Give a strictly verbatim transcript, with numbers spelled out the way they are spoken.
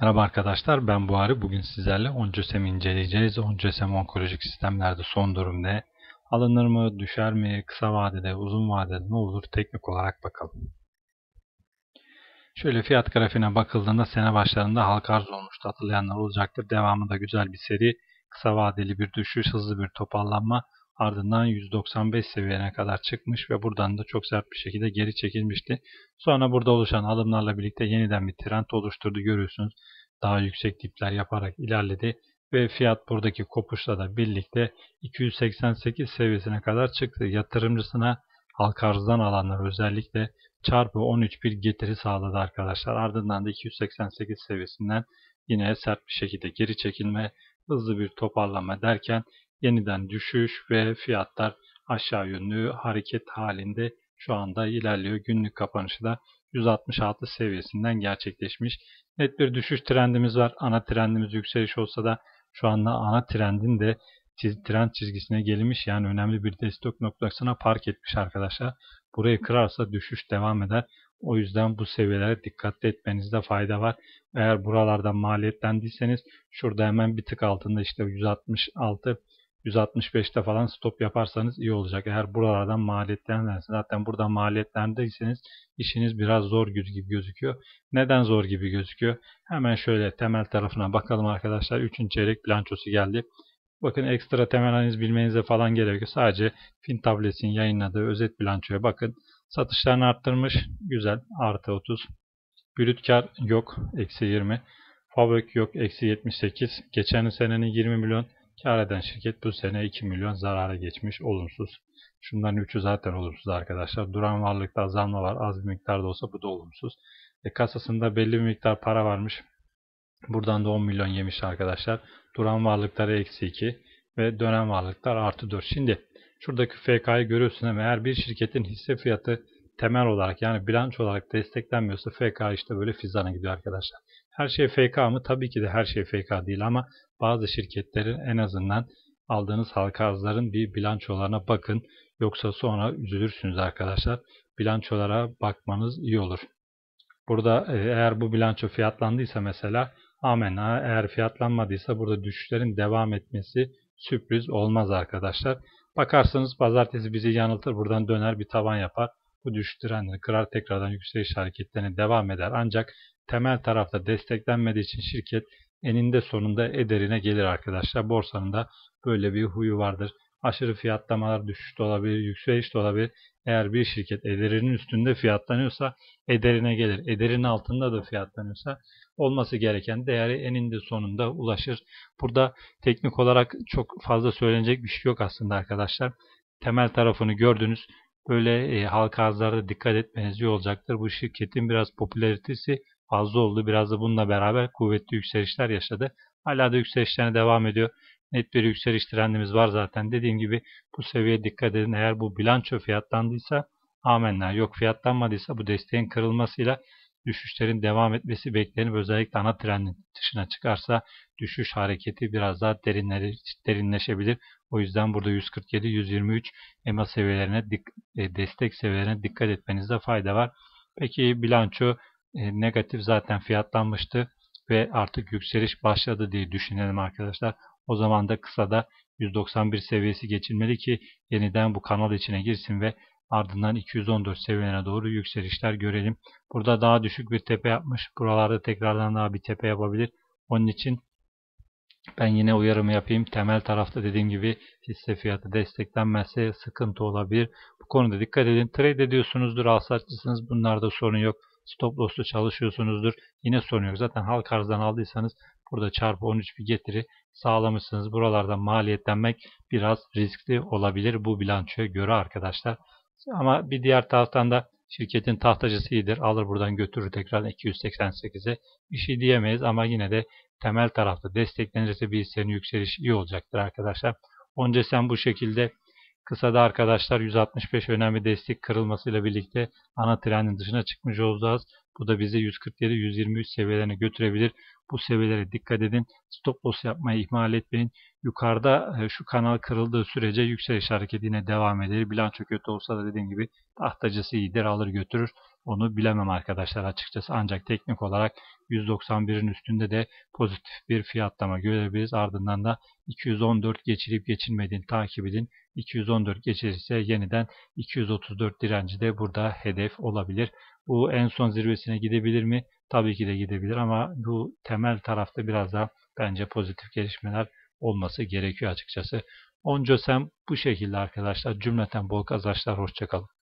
Merhaba arkadaşlar, ben Buhari. Bugün sizlerle Oncosem'i inceleyeceğiz. Oncosem onkolojik sistemlerde son durum ne? Alınır mı, düşer mi? Kısa vadede, uzun vadede ne olur? Teknik olarak bakalım. Şöyle fiyat grafiğine bakıldığında sene başlarında halka arz olmuştu. Hatırlayanlar olacaktır. Devamında güzel bir seri, kısa vadeli bir düşüş, hızlı bir toparlanma. Ardından yüz doksan beş seviyene kadar çıkmış ve buradan da çok sert bir şekilde geri çekilmişti. Sonra burada oluşan alımlarla birlikte yeniden bir trend oluşturdu. Görüyorsunuz, daha yüksek dipler yaparak ilerledi ve fiyat buradaki kopuşla da birlikte iki yüz seksen sekiz seviyesine kadar çıktı. Yatırımcısına, halka arzdan alanlar özellikle çarpı on üç bir getiri sağladı arkadaşlar. Ardından da iki yüz seksen sekiz seviyesinden yine sert bir şekilde geri çekilme, hızlı bir toparlanma derken yeniden düşüş ve fiyatlar aşağı yönlü hareket halinde şu anda ilerliyor. Günlük kapanışı da yüz altmış altı seviyesinden gerçekleşmiş. Net bir düşüş trendimiz var. Ana trendimiz yükseliş olsa da şu anda ana trendin de trend çizgisine gelinmiş. Yani önemli bir destek noktasına park etmiş arkadaşlar. Burayı kırarsa düşüş devam eder. O yüzden bu seviyelere dikkatli etmenizde fayda var. Eğer buralardan maliyetlendiyseniz şurada hemen bir tık altında işte yüz altmış altı yüz altmış beşte falan stop yaparsanız iyi olacak. Eğer buralardan maliyetlendiyseniz, zaten burada maliyetlendiyseniz işiniz biraz zor gibi gözüküyor. Neden zor gibi gözüküyor? Hemen şöyle temel tarafına bakalım arkadaşlar. üçüncü çeyrek bilançosu geldi. Bakın, ekstra temel analiz bilmenize falan gerek yok. Sadece FinTables'in yayınladığı özet bilançoya bakın. Satışlarını arttırmış. Güzel. Artı otuz. Brüt kar yok. Eksi yirmi. Fabrik yok. Eksi yetmiş sekiz. Geçen senenin yirmi milyon. Kar eden şirket bu sene iki milyon zarara geçmiş. Olumsuz. Şunların üçü zaten olumsuz arkadaşlar. Duran varlıkta azalma var. Az bir miktarda olsa bu da olumsuz. E, kasasında belli bir miktar para varmış. Buradan da on milyon yemiş arkadaşlar. Duran varlıkları eksi iki ve dönen varlıklar artı dört. Şimdi şuradaki F K'yı görüyorsun ama eğer bir şirketin hisse fiyatı temel olarak, yani bilanç olarak desteklenmiyorsa F K işte böyle fizana gidiyor arkadaşlar. Her şey F K mı? Tabii ki de her şey F K değil ama bazı şirketlerin en azından aldığınız halka arzların bir bilançolarına bakın. Yoksa sonra üzülürsünüz arkadaşlar. Bilançolara bakmanız iyi olur. Burada eğer bu bilanço fiyatlandıysa mesela amenna, eğer fiyatlanmadıysa burada düşüşlerin devam etmesi sürpriz olmaz arkadaşlar. Bakarsınız pazartesi bizi yanıltır, buradan döner bir tavan yapar. Bu düşüş trendini kırar, tekrardan yükseliş hareketlerine devam eder. Ancak temel tarafta desteklenmediği için şirket eninde sonunda ederine gelir arkadaşlar. Borsanın da böyle bir huyu vardır. Aşırı fiyatlamalar, düşüş de olabilir, yükseliş de olabilir. Eğer bir şirket ederinin üstünde fiyatlanıyorsa ederine gelir. Ederin altında da fiyatlanıyorsa olması gereken değeri eninde sonunda ulaşır. Burada teknik olarak çok fazla söylenecek bir şey yok aslında arkadaşlar. Temel tarafını gördünüz. Böyle e, halka arzlarda dikkat etmeniz iyi olacaktır. Bu şirketin biraz popülaritesi fazla oldu. Biraz da bununla beraber kuvvetli yükselişler yaşadı. Hala da yükselişlerine devam ediyor. Net bir yükseliş trendimiz var zaten. Dediğim gibi bu seviyeye dikkat edin. Eğer bu bilanço fiyatlandıysa amenna, yok fiyatlanmadıysa bu desteğin kırılmasıyla düşüşlerin devam etmesi beklenip özellikle ana trendin dışına çıkarsa düşüş hareketi biraz daha derinleşebilir. O yüzden burada yüz kırk yedi yüz yirmi üç E M A seviyelerine, destek seviyelerine dikkat etmenizde fayda var. Peki bilanço e, negatif, zaten fiyatlanmıştı ve artık yükseliş başladı diye düşünelim arkadaşlar. O zaman da kısada yüz doksan bir seviyesi geçilmeli ki yeniden bu kanal içine girsin ve ardından iki yüz on dört seviyene doğru yükselişler görelim. Burada daha düşük bir tepe yapmış. Buralarda tekrardan daha bir tepe yapabilir. Onun için ben yine uyarımı yapayım. Temel tarafta dediğim gibi hisse fiyatı desteklenmezse sıkıntı olabilir. Bu konuda dikkat edin. Trade ediyorsunuzdur, al satçısınız, bunlarda sorun yok. Stop loss'lu çalışıyorsunuzdur, yine sorun yok. Zaten halka arzdan aldıysanız burada çarpı on üç bir getiri sağlamışsınız. Buralardan maliyetlenmek biraz riskli olabilir bu bilançoya göre arkadaşlar. Ama bir diğer taraftan da şirketin tahtacısı iyidir. Alır buradan götürür tekrar iki yüz seksen sekize. Bir şey diyemeyiz ama yine de temel tarafta desteklenirse bir hissenin yükselişi iyi olacaktır arkadaşlar. Oncosem bu şekilde. Kısada arkadaşlar yüz altmış beş önemli destek kırılmasıyla birlikte ana trendin dışına çıkmış olacağız. Bu da bizi yüz kırk yedi yüz yirmi üç seviyelerine götürebilir. Bu seviyelere dikkat edin. Stop loss yapmayı ihmal etmeyin. Yukarıda şu kanal kırıldığı sürece yükseliş hareketi yine devam eder. Bilanço kötü olsa da dediğim gibi tahtacısı iyidir, alır götürür. onu bilemem arkadaşlar açıkçası. Ancak teknik olarak yüz doksan birin üstünde de pozitif bir fiyatlama görebiliriz. Ardından da iki yüz on dört geçirip geçilmediğini takip edin. iki yüz on dört geçirirse yeniden iki yüz otuz dört direnci de burada hedef olabilir. Bu en son zirvesine gidebilir mi? Tabii ki de gidebilir ama bu temel tarafta biraz daha bence pozitif gelişmeler olması gerekiyor açıkçası. Oncosem bu şekilde arkadaşlar. Cümleten bol kazançlar. Hoşça kalın.